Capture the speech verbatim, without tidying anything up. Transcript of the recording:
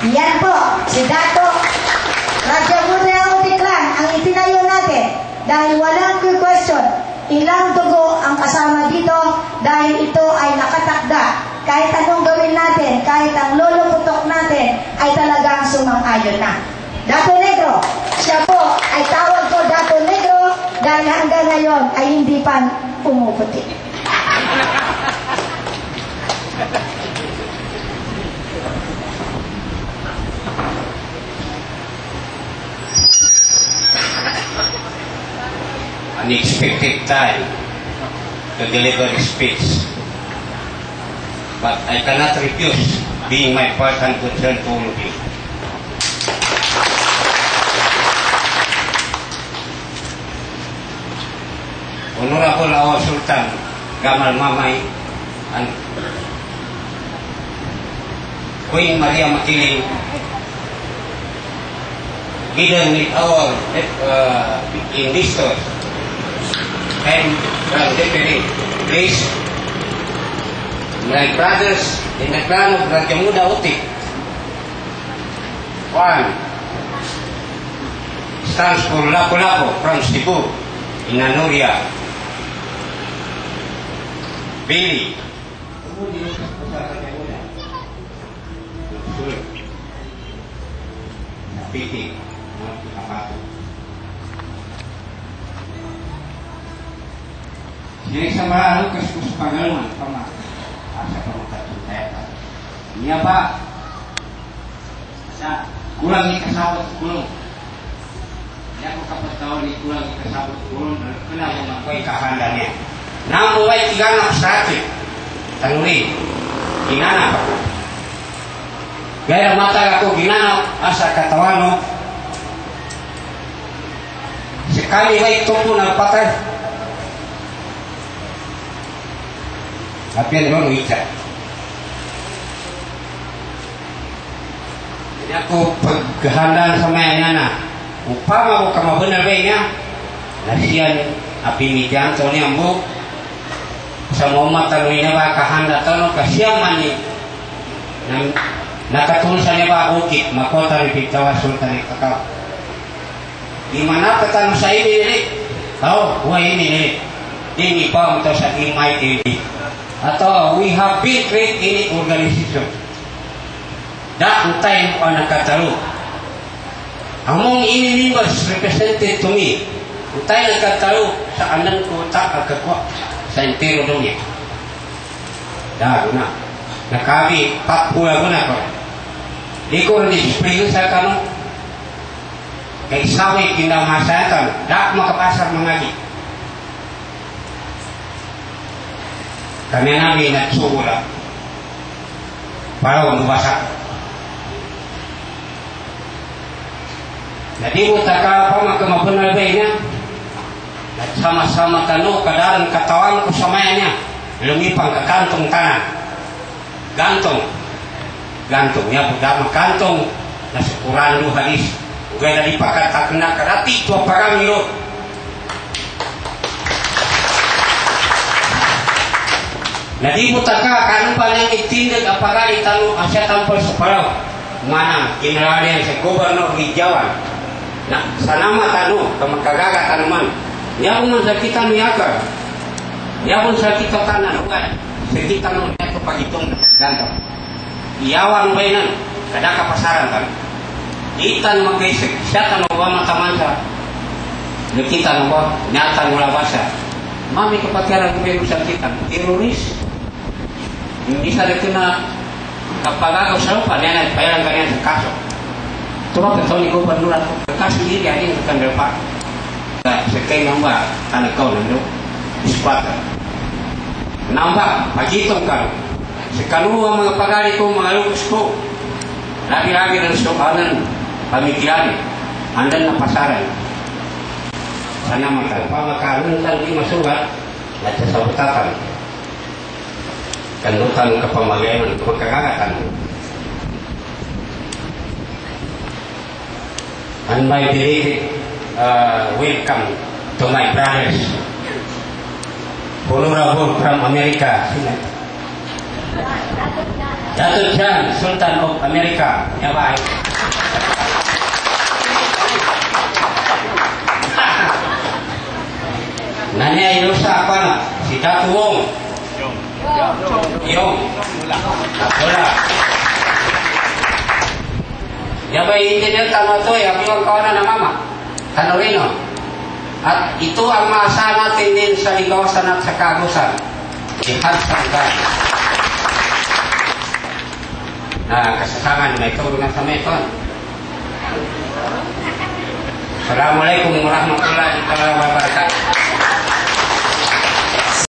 Yan po, si Dato Rajamuda Utiklan ang itinayo natin dahil walang question, ilang tugo ang kasama dito dahil ito ay nakatakda. Kahit anong gawin natin, kahit ang luluputok natin ay talagang sumang-ayon na. Dato Negro, siya po ay tawag ko Dato Negro dahil hanggang ngayon ay hindi pa pumuputi. Unexpected time to deliver speech, but I cannot refuse being my personal concern to all of you. Honorable our Sultan Gamal Mamay and Queen Maria Matiling, given with our uh, investors and from different place, my brothers in the clan of Rajah Muda Otik, one stands for Lapu-lapu from Cebu in Anuria. Billy, Piti, jadi sama lalu keskus pangalan pernah asa perukat cinta iya pak asa kulangi kesabot kulung ya aku kapag tahu ni kulangi kesabot kulung kena memakai kahandannya namun baik tiga anak sakit tanuri ginanap gaya mata aku ginanap asa katawano sekali baik tumpu napatay. Tapi yang memang wicak. Jadi aku paghahandaan sama yang anak. Upama aku kama benar baiknya. Nasihan api mijang Tony ambu. Sama umat talunya ba kahanda tano kasiaman ni. Nakatulusannya ba ukit makota ripitawa sultan ni kakao. Di mana petang saya ini? Tahu, wah ini ini ini pam atau saking mai ini. Atau we have been trained in organization. That time on a katalo. Among any members represented to me, utay na katalo sa anan ko ta agakwa sa entero dunia. Dahil na, nakabi papula ko na ko. Di ko na-display sa kanong kay sawi kinamasakan, dak makapasar mangagi. Kami namin at sumula para magbasa. Nadibo taka pa magkamabunan ba niya? At sama-sama talo kadaran katawan ko samaya niya. Lumipang ka kantong tanan. Gantong. Gantong niya. Pagdama kantong. Nasukuran lo halis. Huwag na di pagkatak na karati. Ito parang yun. Nadibo taka kanong palang itindad apara itanong asya tampol sa paraw. Manang, kinaralihan sa gobernador Hijawan. Na, sanama tanong, kamagkagaga tanuman. Niya kung sakita niyaga. Niya kung sakita tanan, huwag. Sakita nung niya ko pagitong gantong. Iyawang bayanan, kada kapasaran tan. Itan magkaisik, siya tanong ba matamansa. Nakita nung ba, nyatan mula basa. Mami kapatiran ko may sakita, teroris. Hindi sa dito na kapag ako sa lupa, niya nagpayaran ka niya sa kaso. Turang kataw ni gobernador ako, kakasang diri aking kakandal pa. Sa kayo namba, tanagaw na nyo, iskwata. Namba, pagitong ka. Sa kanuha mga pagari ko, mga lukas ko. Lagi-lagi ng sokanan, pamigilani. Andan na pasaran. Sana magkagpamakaroon lang di masugat, at sa sabutatan. Kandutan ka pamagayon, magkakagatan. And my belated uh, welcome to my brothers, Honorable from America. Datuk Jan Sultan of America. Ya baik. Nanya ini rusak apa nak? Si Datuk Wong Yong Yolah. Ya baik ini dia kalau tu yang bilang kawan anak mama Tanurino. Itu ama sana tindin saligaw sanat sakagusan lihat sanggan. Nah kesesangan mereka berungan sama itu. Assalamualaikum warahmatullahi wabarakatuh.